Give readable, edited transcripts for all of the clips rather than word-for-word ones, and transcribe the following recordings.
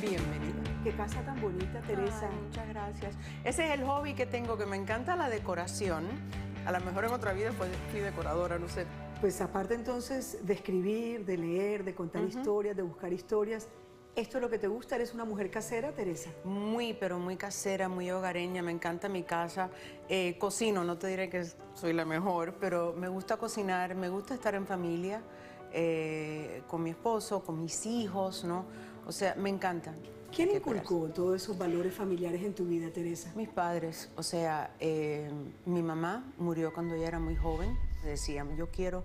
Bienvenida. Qué casa tan bonita, Teresa. Ay, muchas gracias. Ese es el hobby que tengo, que me encanta la decoración. A lo mejor en otra vida fui decoradora, no sé. Pues aparte entonces de escribir, de leer, de contar historias, de buscar historias, ¿esto es lo que te gusta? ¿Eres una mujer casera, Teresa? Muy, pero muy casera, muy hogareña. Me encanta mi casa. Cocino, no te diré que soy la mejor, pero me gusta cocinar, me gusta estar en familia, con mi esposo, con mis hijos, ¿no? O sea, me encanta. ¿Quién inculcó todos esos valores familiares en tu vida, Teresa? Mis padres. O sea, mi mamá murió cuando ella era muy joven. Decía, yo quiero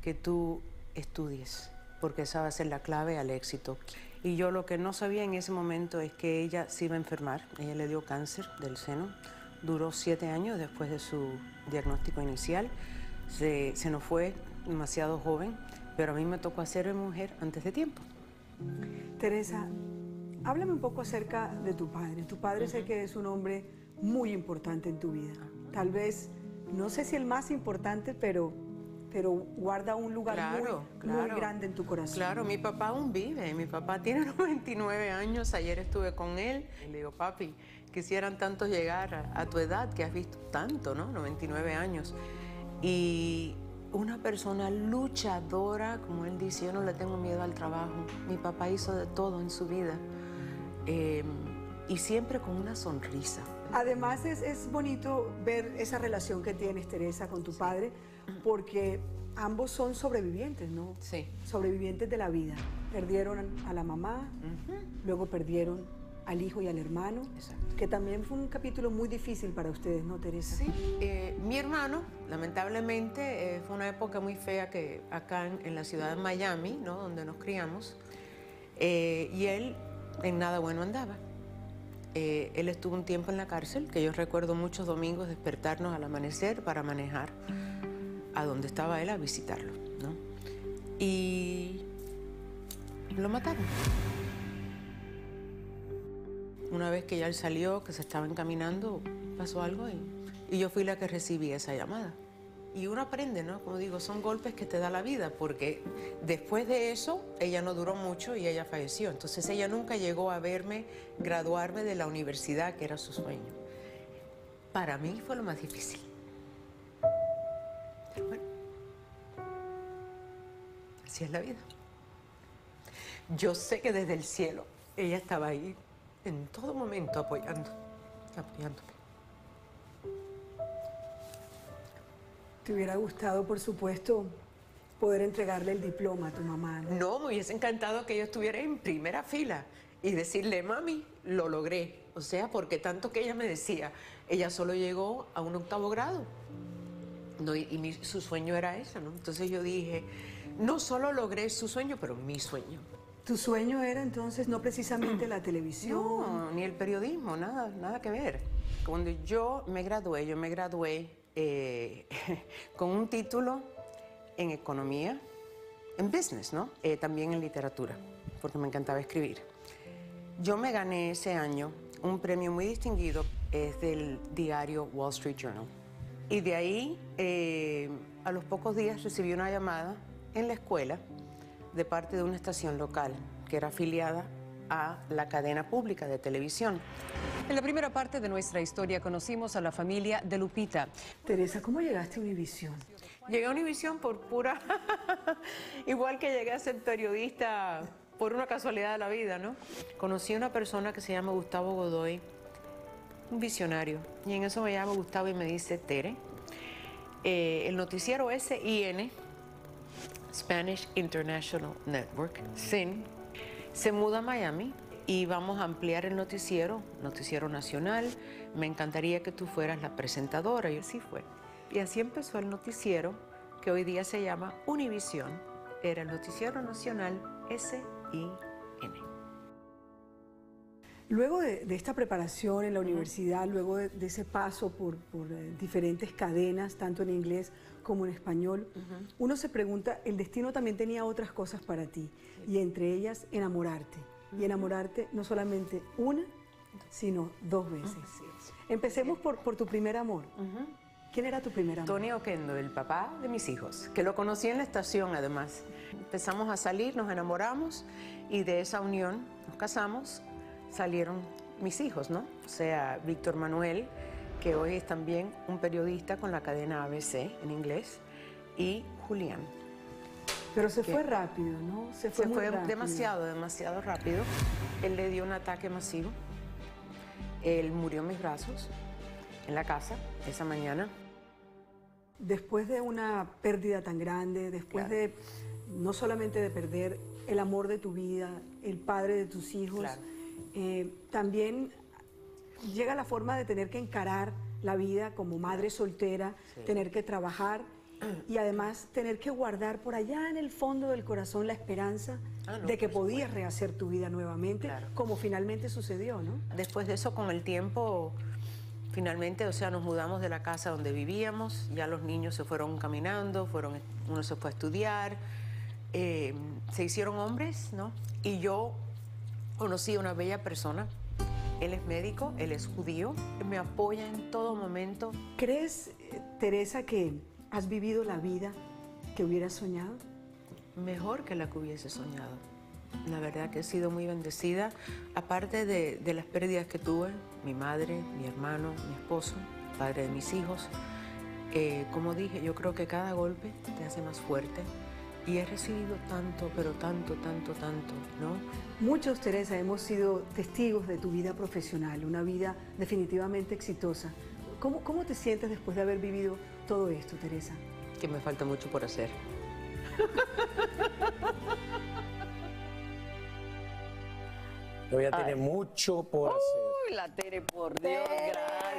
que tú estudies, porque esa va a ser la clave al éxito. Y yo lo que no sabía en ese momento es que ella se iba a enfermar. Ella le dio cáncer del seno. Duró 7 años después de su diagnóstico inicial. Se nos fue demasiado joven, pero a mí me tocó hacerme mujer antes de tiempo. Teresa, háblame un poco acerca de tu padre. Tu padre sé que es un hombre muy importante en tu vida. Tal vez, no sé si el más importante, pero guarda un lugar muy grande en tu corazón. Claro, mi papá aún vive, mi papá tiene 99 años, ayer estuve con él, y le digo, papi, quisieran tantos llegar a tu edad, que has visto tanto, ¿no? 99 años. Y una persona luchadora, como él dice, yo no le tengo miedo al trabajo. Mi papá hizo de todo en su vida, y siempre con una sonrisa. Además, es bonito ver esa relación que tienes, Teresa, con tu padre, porque ambos son sobrevivientes, ¿no? Sí. Sobrevivientes de la vida. Perdieron a la mamá, luego perdieron al hijo y al hermano. Exacto. Que también fue un capítulo muy difícil para ustedes, ¿no, Teresa? Sí. Mi hermano, lamentablemente, fue una época muy fea que acá en la ciudad de Miami, ¿no? Donde nos criamos, y él en nada bueno andaba. Él estuvo un tiempo en la cárcel, que yo recuerdo muchos domingos despertarnos al amanecer para manejar a donde estaba él a visitarlo, ¿no? Y lo mataron. Una vez que ya él salió, que se estaba encaminando, pasó algo y yo fui la que recibí esa llamada. Y uno aprende, ¿no? Como digo, son golpes que te da la vida, porque después de eso ella no duró mucho y ella falleció. Entonces ella nunca llegó a verme graduarme de la universidad, que era su sueño. Para mí fue lo más difícil. Pero bueno, así es la vida. Yo sé que desde el cielo ella estaba ahí en todo momento apoyándome. ¿Te hubiera gustado, por supuesto, poder entregarle el diploma a tu mamá, no? No, me hubiese encantado que yo estuviera en primera fila y decirle, mami, lo logré. O sea, porque tanto que ella me decía, ella solo llegó a un 8º grado. No, su sueño era ese, ¿no? Entonces yo dije, no solo logré su sueño, pero mi sueño. ¿Tu sueño era entonces no precisamente la televisión? No, ni el periodismo, nada que ver. Cuando yo me gradué con un título en economía, en business, ¿no? También en literatura, porque me encantaba escribir. Yo me gané ese año un premio muy distinguido, es del diario Wall Street Journal. Y de ahí, a los pocos días, recibí una llamada en la escuela de parte de una estación local que era afiliada a la cadena pública de televisión. En la primera parte de nuestra historia conocimos a la familia de Lupita. Teresa, ¿cómo llegaste a Univisión? Llegué a Univisión por pura... Igual que llegué a ser periodista por una casualidad de la vida, ¿no? Conocí a una persona que se llama Gustavo Godoy, un visionario. Y en eso me llama Gustavo y me dice, Tere, el noticiero SIN, Spanish International Network, SIN, se muda a Miami. Y vamos a ampliar el noticiero nacional. Me encantaría que tú fueras la presentadora. Y así fue. Y así empezó el noticiero, que hoy día se llama Univisión. Era el noticiero nacional SIN. Luego de esta preparación en la universidad, luego de ese paso por diferentes cadenas, tanto en inglés como en español, uno se pregunta, el destino también tenía otras cosas para ti, y entre ellas enamorarte. Y enamorarte no solamente una, sino 2 veces. Empecemos por tu primer amor. ¿Quién era tu primer amor? Tony Oquendo, el papá de mis hijos, que lo conocí en la estación además. Empezamos a salir, nos enamoramos y de esa unión nos casamos. salieron mis hijos, ¿no? O sea, Víctor Manuel, que hoy es también un periodista con la cadena ABC en inglés, y Julián. Pero se fue rápido, ¿no? Se fue demasiado rápido. Él le dio un ataque masivo. Él murió en mis brazos, en la casa, esa mañana. Después de una pérdida tan grande, después de, no solamente de perder el amor de tu vida, el padre de tus hijos, también llega la forma de tener que encarar la vida como madre soltera, tener que trabajar y además tener que guardar por allá en el fondo del corazón la esperanza de que podías rehacer tu vida nuevamente, como finalmente sucedió, ¿no? Después de eso, con el tiempo, finalmente, o sea, nos mudamos de la casa donde vivíamos, ya los niños se fueron caminando, uno se fue a estudiar, se hicieron hombres, ¿no? Y yo conocí a una bella persona. Él es médico, él es judío, me apoya en todo momento. ¿Crees, Teresa, que has vivido la vida que hubieras soñado? Mejor que la que hubiese soñado. La verdad que he sido muy bendecida, aparte de las pérdidas que tuve, mi madre, mi hermano, mi esposo, padre de mis hijos. Como dije, yo creo que cada golpe te hace más fuerte. Y he recibido tanto, pero tanto, ¿no? Muchos, Teresa, hemos sido testigos de tu vida profesional, una vida definitivamente exitosa. ¿Cómo te sientes después de haber vivido todo esto, Teresa? Que me falta mucho por hacer. Todavía tiene mucho por hacer. ¡Uy, la Tere, por Dios!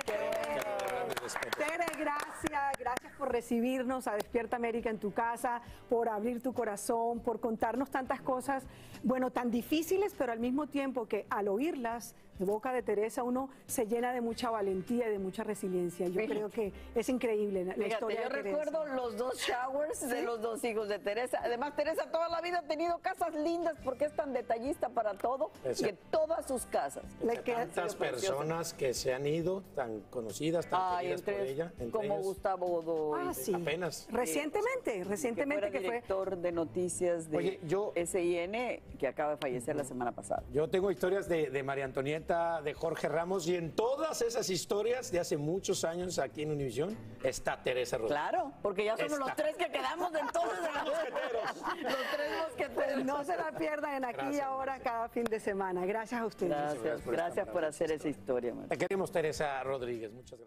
Gracias. Tere, gracias. Gracias por recibirnos a Despierta América en tu casa, por abrir tu corazón, por contarnos tantas cosas, bueno, tan difíciles, pero al mismo tiempo que al oírlas de boca de Teresa, uno se llena de mucha valentía y de mucha resiliencia. Yo creo que es increíble la historia de Teresa. Yo recuerdo los dos showers de los dos hijos de Teresa. Además, Teresa toda la vida ha tenido casas lindas porque es tan detallista para todo, que todas sus casas. Tantas personas que se han ido, tan conocidas, tan queridas por ella. Como Gustavo Godoy. Ah, sí. Apenas. Recientemente que fue director de noticias de SIN, que acaba de fallecer la semana pasada. Yo tengo historias de María Antonieta, de Jorge Ramos, y en todas esas historias de hace muchos años aquí en Univisión está Teresa Rodríguez. Claro, porque ya somos los tres que quedamos de entonces. Los tres mosqueteros. No se la pierdan en Aquí y Ahora cada fin de semana. Gracias a ustedes. Gracias por hacer esa historia. Te queremos, Teresa Rodríguez. Muchas gracias.